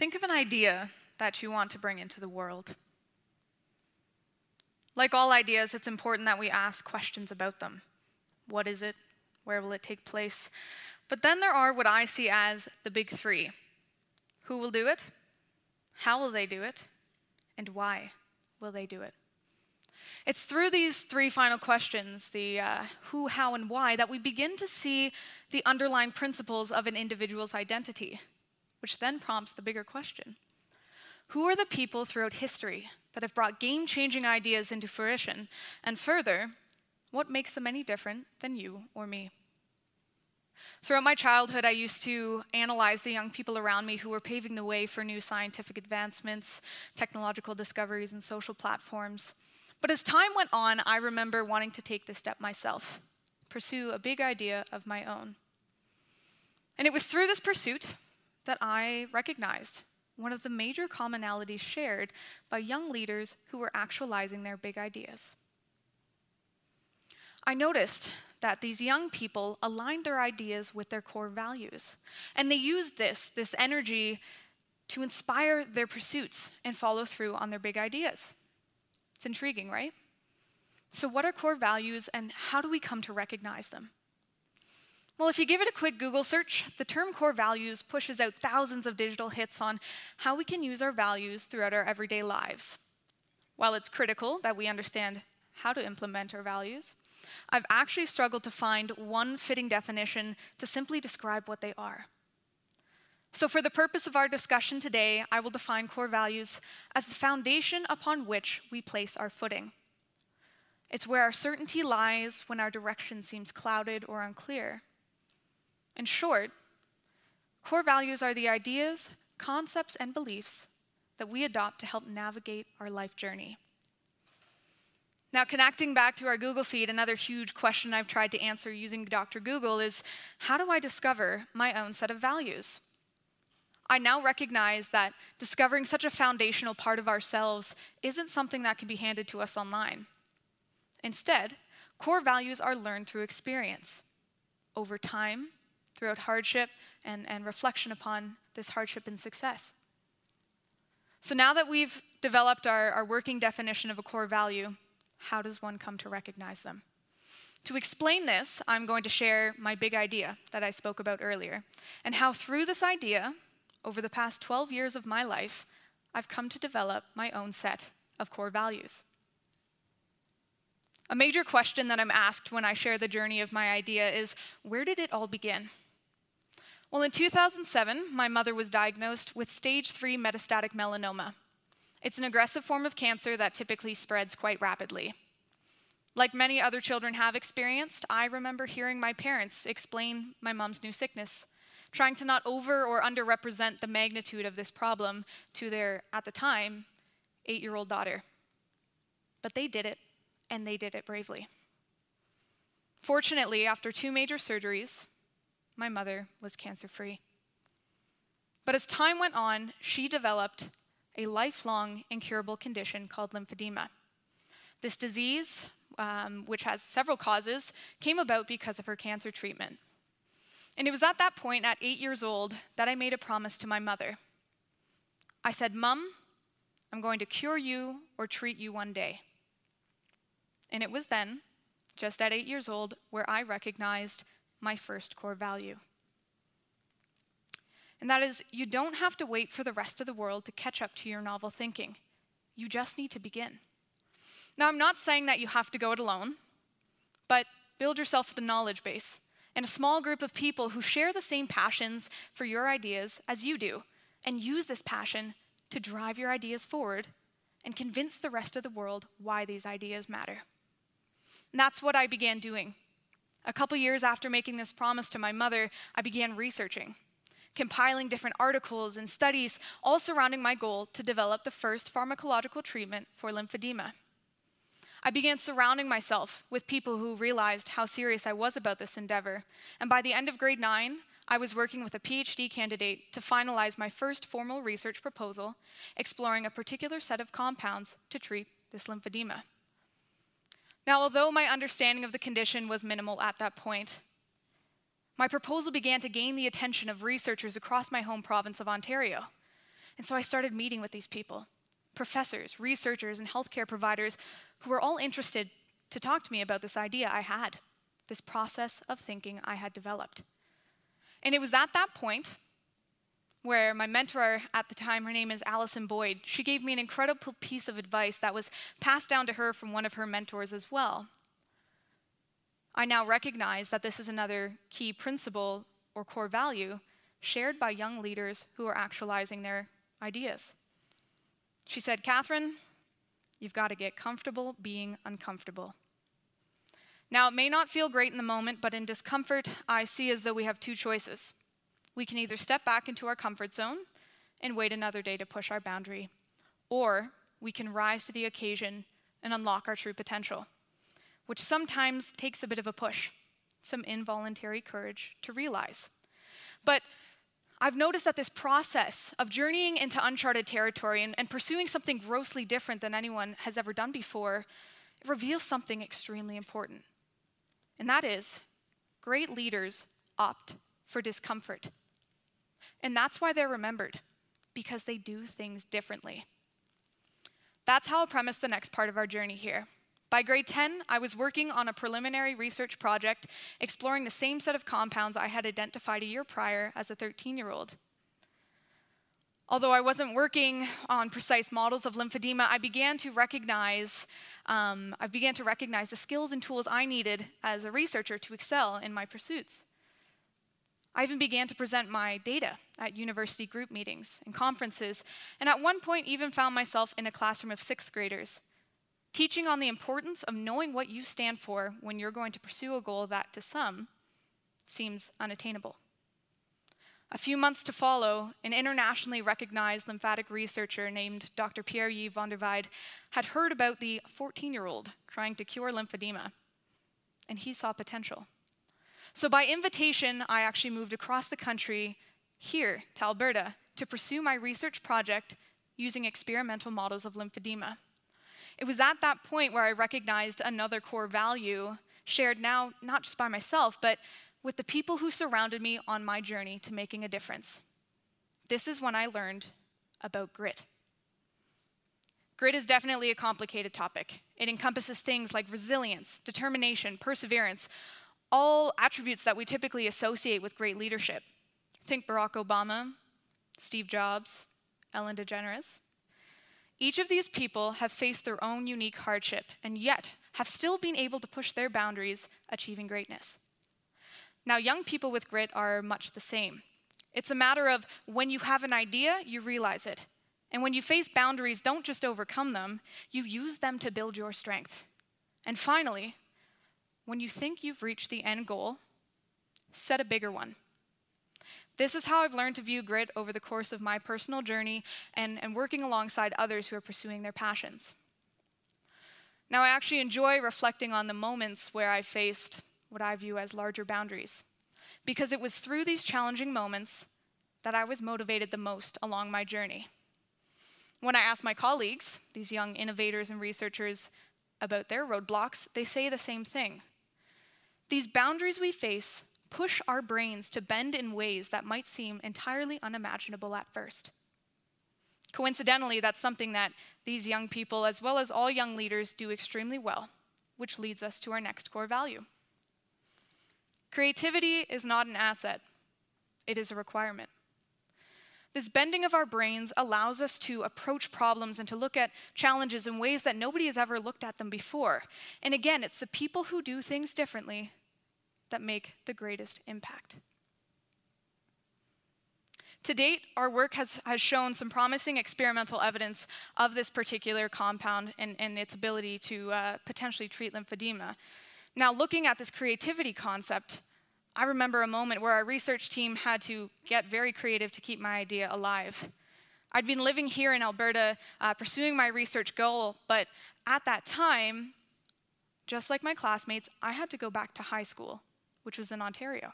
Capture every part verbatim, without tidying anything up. Think of an idea that you want to bring into the world. Like all ideas, it's important that we ask questions about them. What is it? Where will it take place? But then there are what I see as the big three. Who will do it? How will they do it? And why will they do it? It's through these three final questions, the uh, who, how, and why, that we begin to see the underlying principles of an individual's identity, which then prompts the bigger question. Who are the people throughout history that have brought game-changing ideas into fruition? And further, what makes them any different than you or me? Throughout my childhood, I used to analyze the young people around me who were paving the way for new scientific advancements, technological discoveries, and social platforms. But as time went on, I remember wanting to take this step myself, pursue a big idea of my own. And it was through this pursuit that I recognized one of the major commonalities shared by young leaders who were actualizing their big ideas. I noticed that these young people aligned their ideas with their core values, and they used this, this energy to inspire their pursuits and follow through on their big ideas. It's intriguing, right? So what are core values and how do we come to recognize them? Well, if you give it a quick Google search, the term core values pushes out thousands of digital hits on how we can use our values throughout our everyday lives. While it's critical that we understand how to implement our values, I've actually struggled to find one fitting definition to simply describe what they are. So for the purpose of our discussion today, I will define core values as the foundation upon which we place our footing. It's where our certainty lies when our direction seems clouded or unclear. In short, core values are the ideas, concepts, and beliefs that we adopt to help navigate our life journey. Now, connecting back to our Google feed, another huge question I've tried to answer using Doctor Google is, how do I discover my own set of values? I now recognize that discovering such a foundational part of ourselves isn't something that can be handed to us online. Instead, core values are learned through experience, over time, throughout hardship, and, and reflection upon this hardship and success. So now that we've developed our, our working definition of a core value, how does one come to recognize them? To explain this, I'm going to share my big idea that I spoke about earlier, and how through this idea, over the past twelve years of my life, I've come to develop my own set of core values. A major question that I'm asked when I share the journey of my idea is, where did it all begin? Well, in two thousand seven, my mother was diagnosed with stage three metastatic melanoma. It's an aggressive form of cancer that typically spreads quite rapidly. Like many other children have experienced, I remember hearing my parents explain my mom's new sickness, trying to not over or underrepresent the magnitude of this problem to their, at the time, eight-year-old daughter. But they did it, and they did it bravely. Fortunately, after two major surgeries, my mother was cancer-free. But as time went on, she developed a lifelong incurable condition called lymphedema. This disease, um, which has several causes, came about because of her cancer treatment. And it was at that point, at eight years old, that I made a promise to my mother. I said, "Mom, I'm going to cure you or treat you one day." And it was then, just at eight years old, where I recognized my first core value. And that is, you don't have to wait for the rest of the world to catch up to your novel thinking. You just need to begin. Now, I'm not saying that you have to go it alone, but build yourself a knowledge base and a small group of people who share the same passions for your ideas as you do, and use this passion to drive your ideas forward and convince the rest of the world why these ideas matter. And that's what I began doing. A couple years after making this promise to my mother, I began researching, compiling different articles and studies, all surrounding my goal to develop the first pharmacological treatment for lymphedema. I began surrounding myself with people who realized how serious I was about this endeavor, and by the end of grade nine, I was working with a PhD candidate to finalize my first formal research proposal, exploring a particular set of compounds to treat this lymphedema. Now, although my understanding of the condition was minimal at that point, my proposal began to gain the attention of researchers across my home province of Ontario. And so I started meeting with these people, professors, researchers, and healthcare providers who were all interested to talk to me about this idea I had, this process of thinking I had developed. And it was at that point where my mentor at the time, her name is Allison Boyd, she gave me an incredible piece of advice that was passed down to her from one of her mentors as well. I now recognize that this is another key principle or core value shared by young leaders who are actualizing their ideas. She said, "Catherine, you've got to get comfortable being uncomfortable." Now, it may not feel great in the moment, but in discomfort, I see as though we have two choices. We can either step back into our comfort zone and wait another day to push our boundary, or we can rise to the occasion and unlock our true potential, which sometimes takes a bit of a push, some involuntary courage to realize. But I've noticed that this process of journeying into uncharted territory and, and pursuing something grossly different than anyone has ever done before, it reveals something extremely important. And that is, great leaders opt for discomfort. And that's why they're remembered, because they do things differently. That's how I'll premise the next part of our journey here. By grade ten, I was working on a preliminary research project exploring the same set of compounds I had identified a year prior as a thirteen-year-old. Although I wasn't working on precise models of lymphedema, I began to recognize, um, I began to recognize the skills and tools I needed as a researcher to excel in my pursuits. I even began to present my data at university group meetings and conferences, and at one point even found myself in a classroom of sixth graders, teaching on the importance of knowing what you stand for when you're going to pursue a goal that, to some, seems unattainable. A few months to follow, an internationally recognized lymphatic researcher named Doctor Pierre Yves Vanderweide had heard about the fourteen-year-old trying to cure lymphedema, and he saw potential. So by invitation, I actually moved across the country here to Alberta to pursue my research project using experimental models of lymphedema. It was at that point where I recognized another core value shared now not just by myself, but with the people who surrounded me on my journey to making a difference. This is when I learned about grit. Grit is definitely a complicated topic. It encompasses things like resilience, determination, perseverance, all attributes that we typically associate with great leadership. Think Barack Obama, Steve Jobs, Ellen DeGeneres. Each of these people have faced their own unique hardship and yet have still been able to push their boundaries, achieving greatness. Now, young people with grit are much the same. It's a matter of when you have an idea, you realize it. And when you face boundaries, don't just overcome them, you use them to build your strength. And finally, when you think you've reached the end goal, set a bigger one. This is how I've learned to view grit over the course of my personal journey and, and working alongside others who are pursuing their passions. Now, I actually enjoy reflecting on the moments where I faced what I view as larger boundaries, because it was through these challenging moments that I was motivated the most along my journey. When I ask my colleagues, these young innovators and researchers, about their roadblocks, they say the same thing. These boundaries we face push our brains to bend in ways that might seem entirely unimaginable at first. Coincidentally, that's something that these young people, as well as all young leaders, do extremely well, which leads us to our next core value. Creativity is not an asset. It is a requirement. This bending of our brains allows us to approach problems and to look at challenges in ways that nobody has ever looked at them before. And again, it's the people who do things differently that make the greatest impact. To date, our work has, has shown some promising experimental evidence of this particular compound and, and its ability to uh, potentially treat lymphedema. Now, looking at this creativity concept, I remember a moment where our research team had to get very creative to keep my idea alive. I'd been living here in Alberta, uh, pursuing my research goal, but at that time, just like my classmates, I had to go back to high school, which was in Ontario.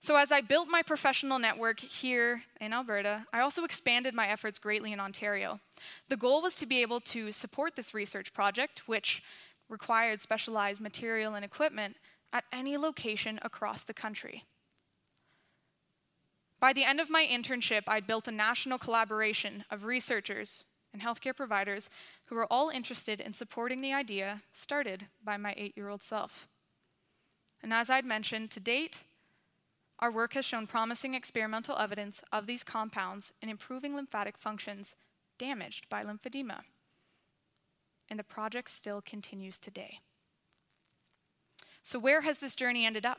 So as I built my professional network here in Alberta, I also expanded my efforts greatly in Ontario. The goal was to be able to support this research project, which required specialized material and equipment, at any location across the country. By the end of my internship, I'd built a national collaboration of researchers and healthcare providers who were all interested in supporting the idea started by my eight-year-old self. And as I'd mentioned, to date, our work has shown promising experimental evidence of these compounds in improving lymphatic functions damaged by lymphedema. And the project still continues today. So where has this journey ended up?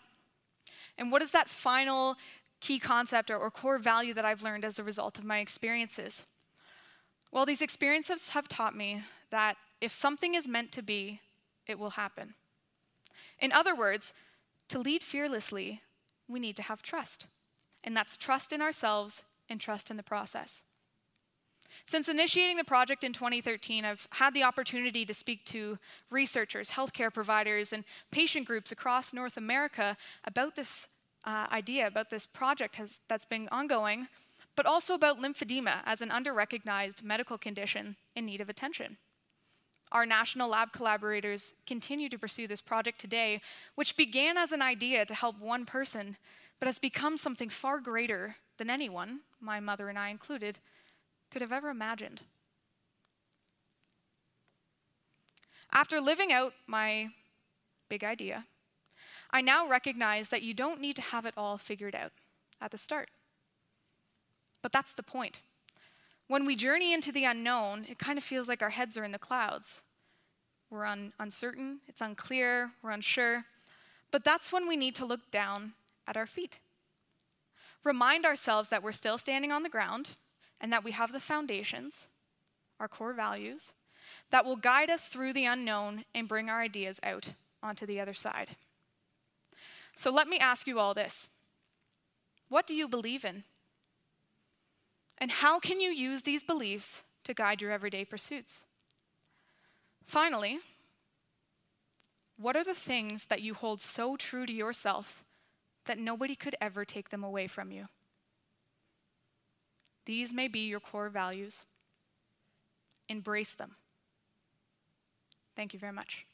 And what is that final key concept or, or core value that I've learned as a result of my experiences? Well, these experiences have taught me that if something is meant to be, it will happen. In other words, to lead fearlessly, we need to have trust. And that's trust in ourselves and trust in the process. Since initiating the project in twenty thirteen, I've had the opportunity to speak to researchers, healthcare providers, and patient groups across North America about this uh, idea, about this project has, that's been ongoing, but also about lymphedema as an under-recognized medical condition in need of attention. Our national lab collaborators continue to pursue this project today, which began as an idea to help one person, but has become something far greater than anyone, my mother and I included, could have ever imagined. After living out my big idea, I now recognize that you don't need to have it all figured out at the start. But that's the point. When we journey into the unknown, it kind of feels like our heads are in the clouds. We're un- uncertain, it's unclear, we're unsure. But that's when we need to look down at our feet. Remind ourselves that we're still standing on the ground, and that we have the foundations, our core values, that will guide us through the unknown and bring our ideas out onto the other side. So let me ask you all this. What do you believe in? And how can you use these beliefs to guide your everyday pursuits? Finally, what are the things that you hold so true to yourself that nobody could ever take them away from you? These may be your core values. Embrace them. Thank you very much.